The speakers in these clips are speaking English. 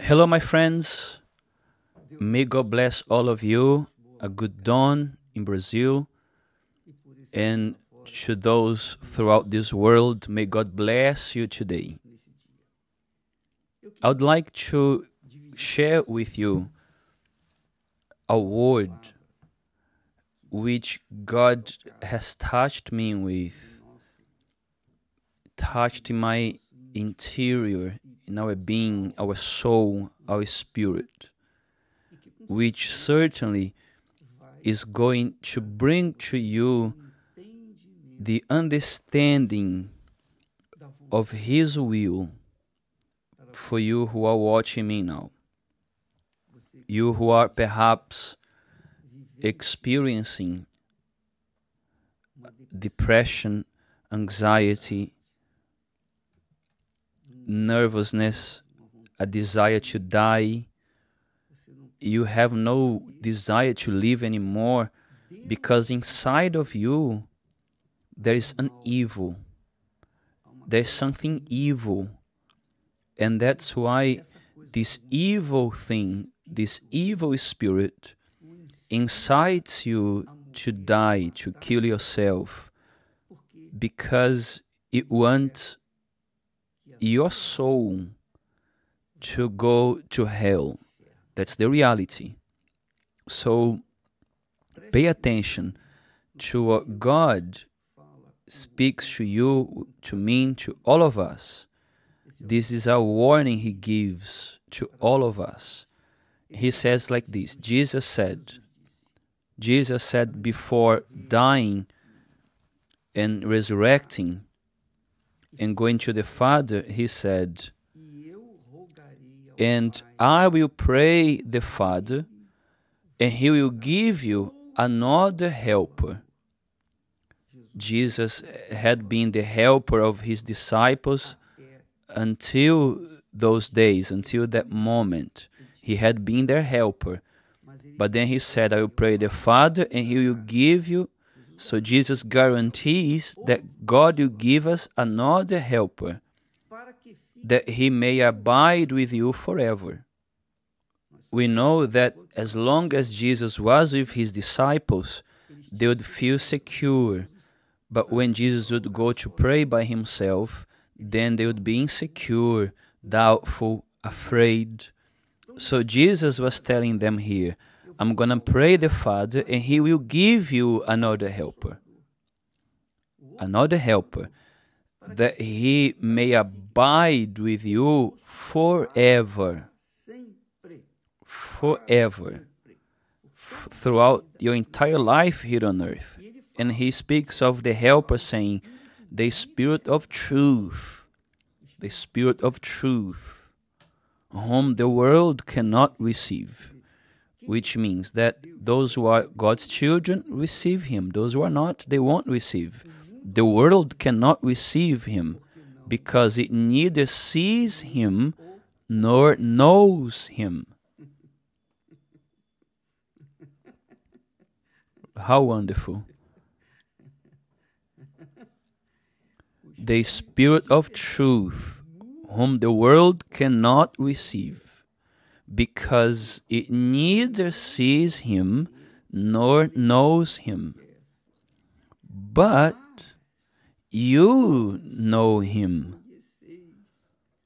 Hello, my friends. May God bless all of you. A good dawn in Brazil. And to those throughout this world, may God bless you today. I would like to share with you a word which God has touched me with, touched in my interior, in our being, our soul, our spirit, which certainly is going to bring to you the understanding of His will for you who are watching me now. You who are perhaps experiencing depression, anxiety, nervousness, a desire to die. You have no desire to live anymore because inside of you there is an evil. There's something evil. And that's why this evil thing, this evil spirit, incites you to die, to kill yourself, because it wants your soul to go to hell. That's the reality. So pay attention to what God speaks to you, to me, to all of us. This is a warning He gives to all of us. He says like this, Jesus said before dying and resurrecting and going to the Father, He said, "And I will pray the Father, and He will give you another helper." Jesus had been the helper of His disciples until those days, until that moment. He had been their helper. But then He said, "I will pray the Father, and He will give you." So Jesus guarantees that God will give us another helper, that He may abide with you forever. We know that as long as Jesus was with His disciples, they would feel secure. But when Jesus would go to pray by Himself, then they would be insecure, doubtful, afraid. So Jesus was telling them here, "I'm going to pray the Father, and He will give you another helper." Another helper, that He may abide with you forever. Forever. Throughout your entire life here on earth. And He speaks of the helper saying, "The Spirit of Truth." The Spirit of Truth, whom the world cannot receive. Which means that those who are God's children receive Him. Those who are not, they won't receive. The world cannot receive Him because it neither sees Him nor knows Him. How wonderful. The Spirit of Truth, whom the world cannot receive, because it neither sees Him nor knows Him. But you know Him,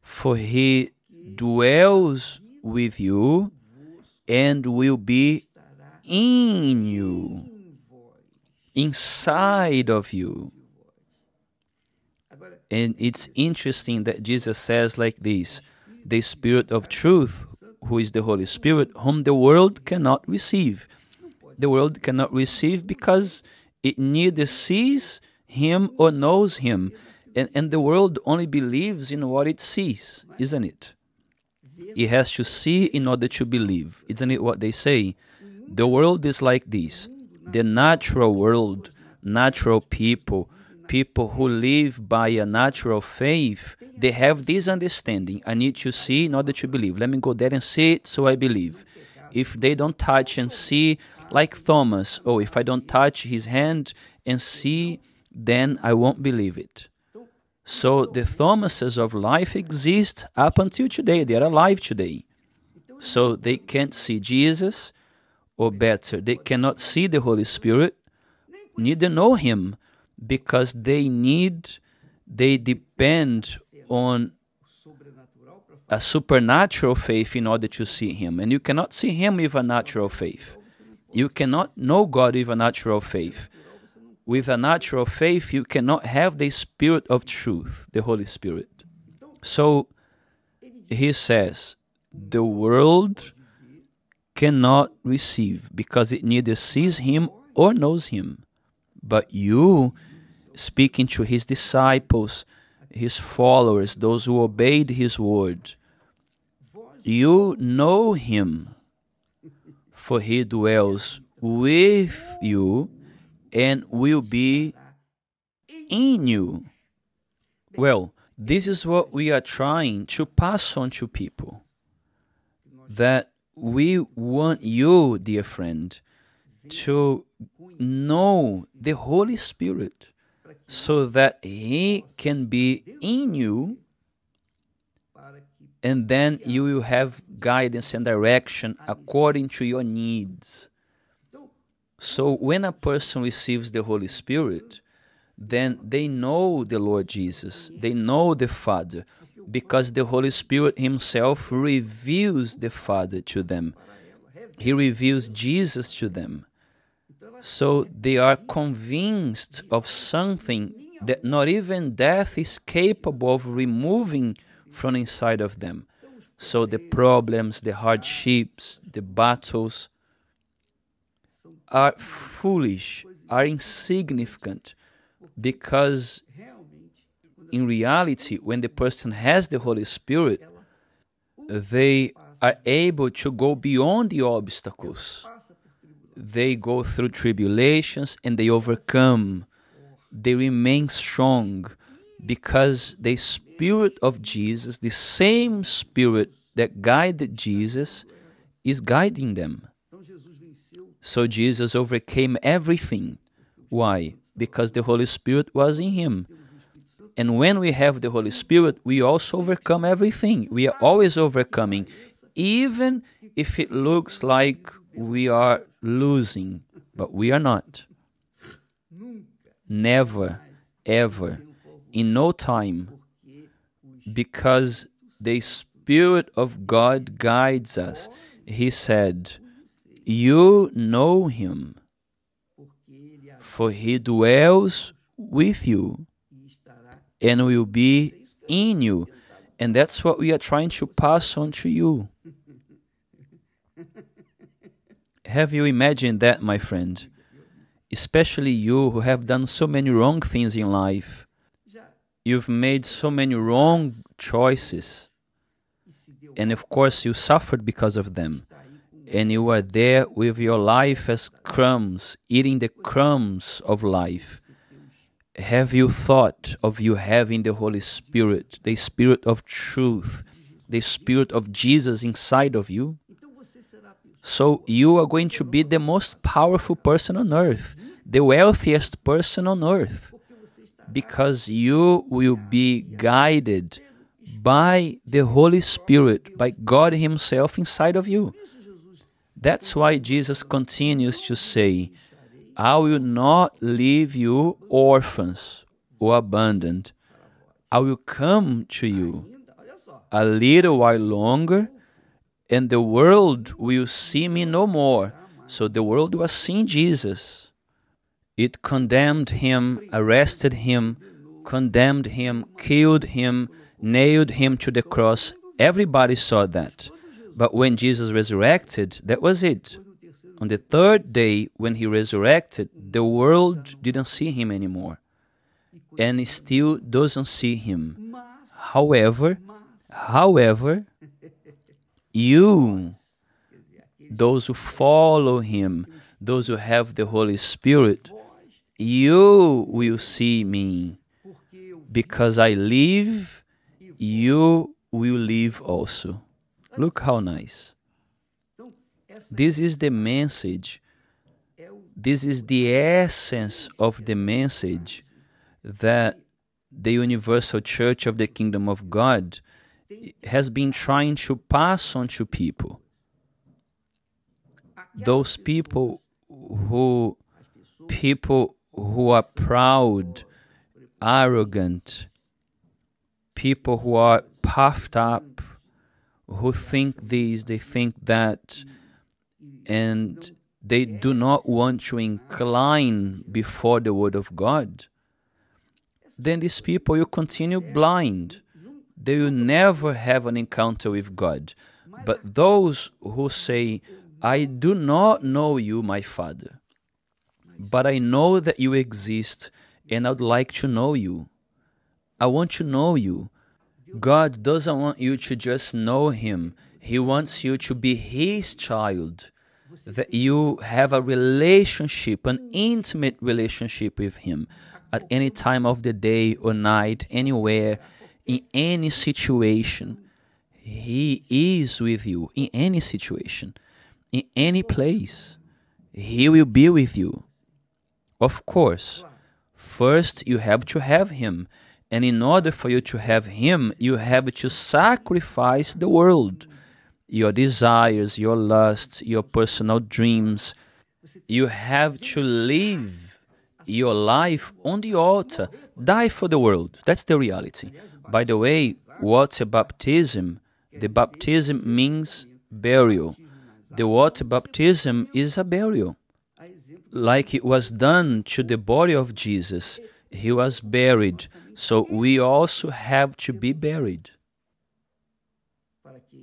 for He dwells with you and will be in you, inside of you. And it's interesting that Jesus says like this, "The Spirit of Truth, who is the Holy Spirit, whom the world cannot receive." The world cannot receive because it neither sees Him or knows Him. And the world only believes in what it sees, isn't it? It has to see in order to believe. Isn't it what they say? The world is like this. The natural world, natural people, people who live by a natural faith, they have this understanding. I need to see in order to believe. Let me go there and see it, so I believe. If they don't touch and see, like Thomas, "Oh, if I don't touch his hand and see, then I won't believe it." So the Thomases of life exist up until today. They are alive today. So they can't see Jesus, or better, they cannot see the Holy Spirit, neither know Him, because they depend on a supernatural faith in order to see Him. And you cannot see Him with a natural faith. You cannot know God with a natural faith. With a natural faith, you cannot have the Spirit of truth, the Holy Spirit. So, he says, the world cannot receive, because it neither sees Him or knows Him. But you, speaking to His disciples, His followers, those who obeyed His word, you know Him, for He dwells with you and will be in you. Well, this is what we are trying to pass on to people, that we want you, dear friend, to know the Holy Spirit, so that He can be in you, and then you will have guidance and direction according to your needs. So when a person receives the Holy Spirit, then they know the Lord Jesus, they know the Father, because the Holy Spirit Himself reveals the Father to them. He reveals Jesus to them. So they are convinced of something that not even death is capable of removing from inside of them. So the problems, the hardships, the battles are foolish, are insignificant, because in reality, when the person has the Holy Spirit, they are able to go beyond the obstacles. They go through tribulations and they overcome. They remain strong, because the Spirit of Jesus, the same Spirit that guided Jesus, is guiding them. So Jesus overcame everything. Why? Because the Holy Spirit was in Him. And when we have the Holy Spirit, we also overcome everything. We are always overcoming, even if it looks like we are losing, but we are not. Never, ever, in no time, because the Spirit of God guides us. He said, you know Him, for He dwells with you and will be in you. And that's what we are trying to pass on to you. Have you imagined that, my friend? Especially you who have done so many wrong things in life. You've made so many wrong choices. And of course you suffered because of them. And you are there with your life as crumbs, eating the crumbs of life. Have you thought of you having the Holy Spirit, the Spirit of truth, the Spirit of Jesus inside of you? So you are going to be the most powerful person on earth, the wealthiest person on earth, because you will be guided by the Holy Spirit, by God Himself inside of you. That's why Jesus continues to say, I will not leave you orphans or abandoned. I will come to you a little while longer, and the world will see me no more. So the world was seeing Jesus. It condemned Him, arrested Him, condemned Him, killed Him, nailed Him to the cross. Everybody saw that. But when Jesus resurrected, that was it. On the third day, when He resurrected, the world didn't see Him anymore, and it still doesn't see Him. However, you, those who follow Him, those who have the Holy Spirit, you will see Me. Because I live, you will live also. Look how nice. This is the message. This is the essence of the message, that the Universal Church of the Kingdom of God has been trying to pass on to people. Those people who are proud, arrogant, people who are puffed up, who think this, they think that, and they do not want to incline before the Word of God, then these people will continue blind. They will never have an encounter with God. But those who say, I do not know you, my Father, but I know that you exist, and I'd like to know you. I want to know you. God doesn't want you to just know him. He wants you to be his child, that you have a relationship, an intimate relationship with him at any time of the day or night, anywhere, in any situation. He is with you in any situation, in any place. He will be with you. Of course, first you have to have him. And in order for you to have him, you have to sacrifice the world, your desires, your lusts, your personal dreams. You have to live your life on the altar, die for the world. That's the reality. By the way, water baptism, the baptism means burial. The water baptism is a burial, like it was done to the body of Jesus. He was buried, so we also have to be buried,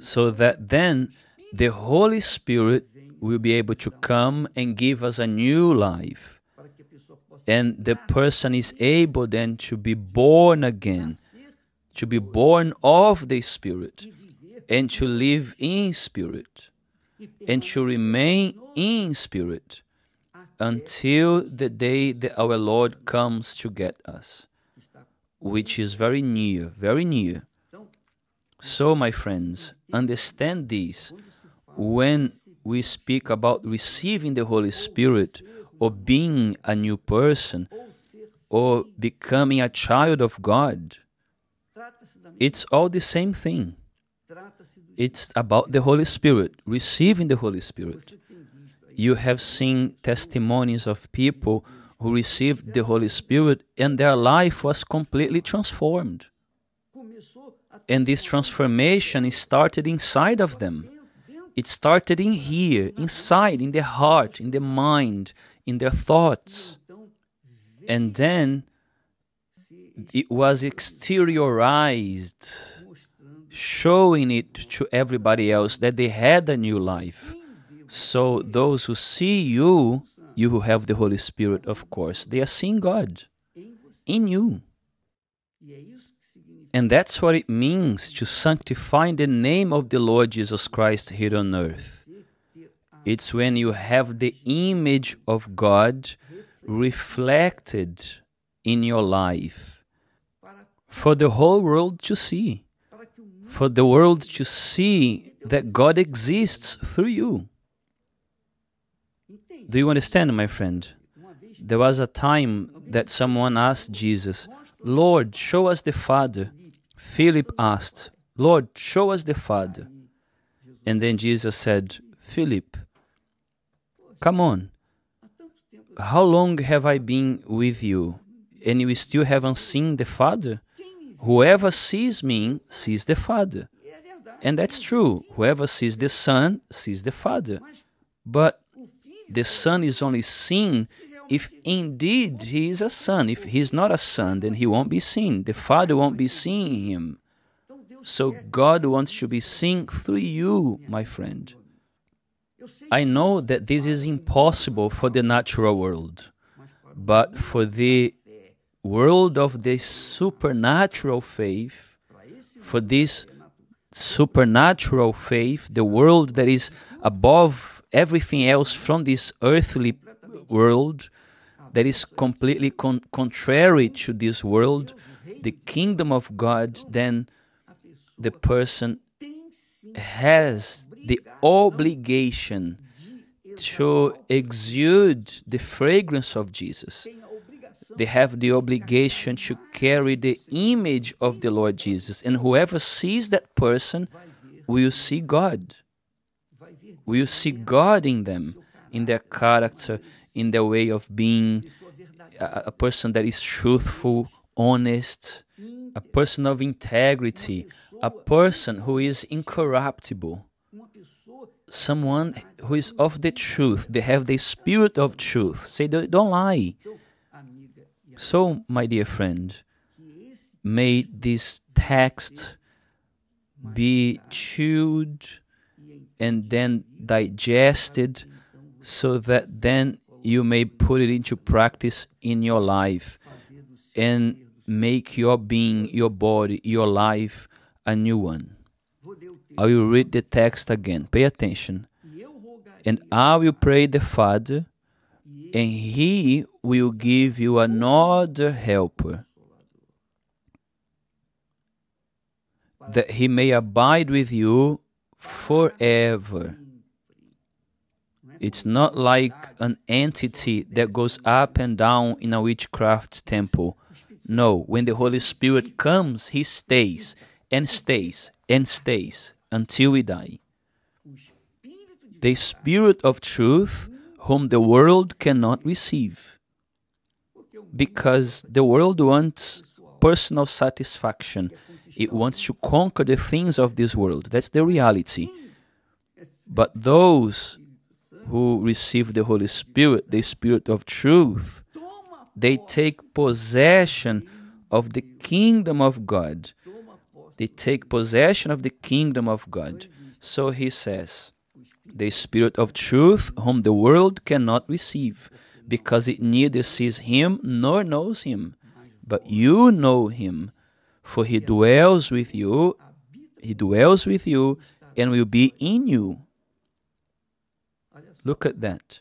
so that then the Holy Spirit will be able to come and give us a new life. And the person is able then to be born again, to be born of the Spirit, and to live in Spirit, and to remain in Spirit, until the day that our Lord comes to get us, which is very near, very near. So, my friends, understand this. When we speak about receiving the Holy Spirit, or being a new person, or becoming a child of God, it's all the same thing. It's about the Holy Spirit, receiving the Holy Spirit. You have seen testimonies of people who received the Holy Spirit and their life was completely transformed. And this transformation started inside of them. It started in here, inside, in their heart, in their mind, in their thoughts. And then it was exteriorized, showing it to everybody else that they had a new life. So those who see you, you who have the Holy Spirit, of course, they are seeing God in you. And that's what it means to sanctify the name of the Lord Jesus Christ here on earth. It's when you have the image of God reflected in your life for the whole world to see, for the world to see that God exists through you. Do you understand, my friend? There was a time that someone asked Jesus, Lord, show us the Father. Philip asked, Lord, show us the Father. And then Jesus said, Philip, come on. How long have I been with you, and you still haven't seen the Father? Whoever sees me, sees the Father. And that's true. Whoever sees the Son, sees the Father. But the Son is only seen if indeed he is a son. If he is not a son, then he won't be seen. The Father won't be seeing him. So God wants to be seen through you, my friend. I know that this is impossible for the natural world, but for the world of the supernatural faith, for this supernatural faith, the world that is above everything else from this earthly world, that is completely contrary to this world, the kingdom of God, then the person has the obligation to exude the fragrance of Jesus. They have the obligation to carry the image of the Lord Jesus, and whoever sees that person will see God. Will see God in them, in their character, in their way of being, a person that is truthful, honest, a person of integrity, a person who is incorruptible, someone who is of the truth. They have the spirit of truth. Say, don't lie. So, my dear friend, may this text be chewed and then digested so that then you may put it into practice in your life and make your being, your body, your life a new one. I will read the text again. Pay attention. And I will pray the Father, and He will give you another helper, that He may abide with you forever. It's not like an entity that goes up and down in a witchcraft temple. No, when the Holy Spirit comes, He stays and stays and stays until we die. The Spirit of truth, whom the world cannot receive, because the world wants personal satisfaction. It wants to conquer the things of this world. That's the reality. But those who receive the Holy Spirit, the Spirit of truth, they take possession of the kingdom of God. They take possession of the kingdom of God. So he says, the Spirit of truth, whom the world cannot receive, because it neither sees Him nor knows Him. But you know Him, for He dwells with you, and will be in you. Look at that.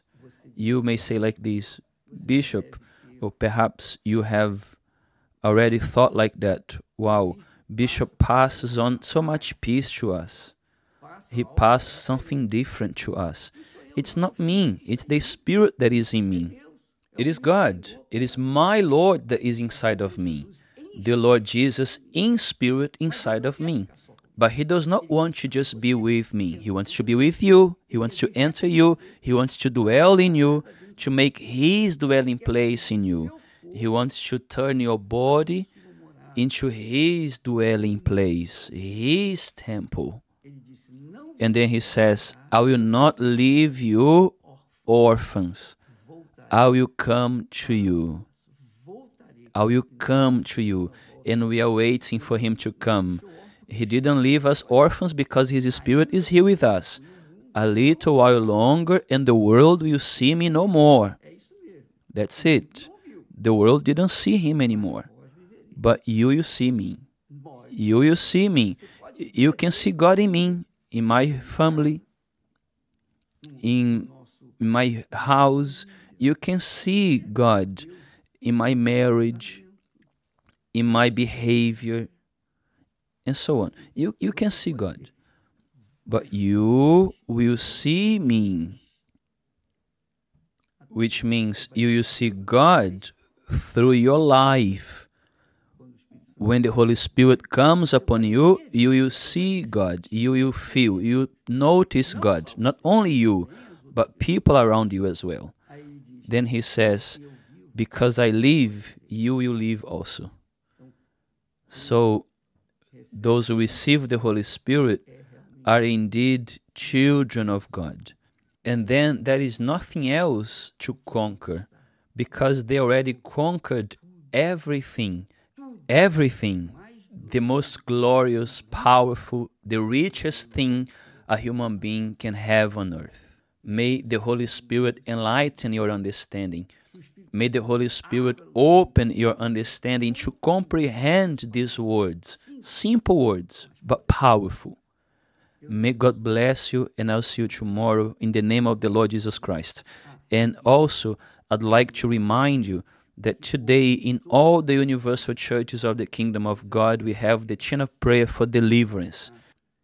You may say like this, Bishop, or perhaps you have already thought like that. Wow, Bishop passes on so much peace to us. He passes something different to us. It's not me. It's the Spirit that is in me. It is God. It is my Lord that is inside of me. The Lord Jesus in spirit inside of me. But He does not want to just be with me. He wants to be with you. He wants to enter you. He wants to dwell in you, to make His dwelling place in you. He wants to turn your body into His dwelling place, His temple. And then He says, I will not leave you orphans. I will come to you. I will come to you. And we are waiting for Him to come. He didn't leave us orphans because His Spirit is here with us. A little while longer and the world will see me no more. That's it. The world didn't see Him anymore. But you will see me. You will see me. You can see God in me, in my family, in my house. You can see God in my marriage, in my behavior, and so on. You can see God, but you will see me, which means you will see God through your life. When the Holy Spirit comes upon you, you will see God, you will feel, you will notice God, not only you, but people around you as well. Then He says, because I live, you will live also. So, those who receive the Holy Spirit are indeed children of God. And then there is nothing else to conquer, because they already conquered everything, everything. The most glorious, powerful, the richest thing a human being can have on earth. May the Holy Spirit enlighten your understanding. May the Holy Spirit open your understanding to comprehend these words, simple words, but powerful. May God bless you, and I'll see you tomorrow in the name of the Lord Jesus Christ. And also, I'd like to remind you that today in all the universal churches of the Kingdom of God, we have the chain of prayer for deliverance.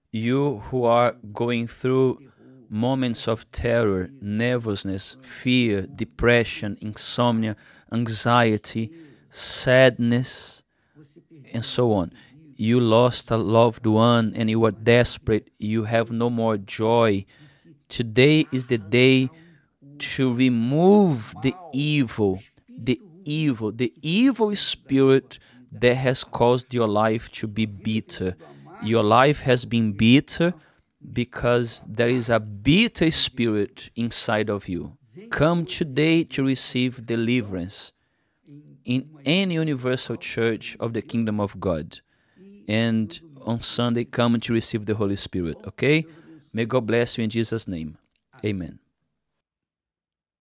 You who are going through moments of terror, nervousness, fear, depression, insomnia, anxiety, sadness, and so on. You lost a loved one and you are desperate. You have no more joy. Today is the day to remove the evil spirit that has caused your life to be bitter. Your life has been bitter because there is a bitter spirit inside of you. Come today to receive deliverance in any Universal Church of the Kingdom of God. And on Sunday, come to receive the Holy Spirit, okay? May God bless you in Jesus' name. Amen.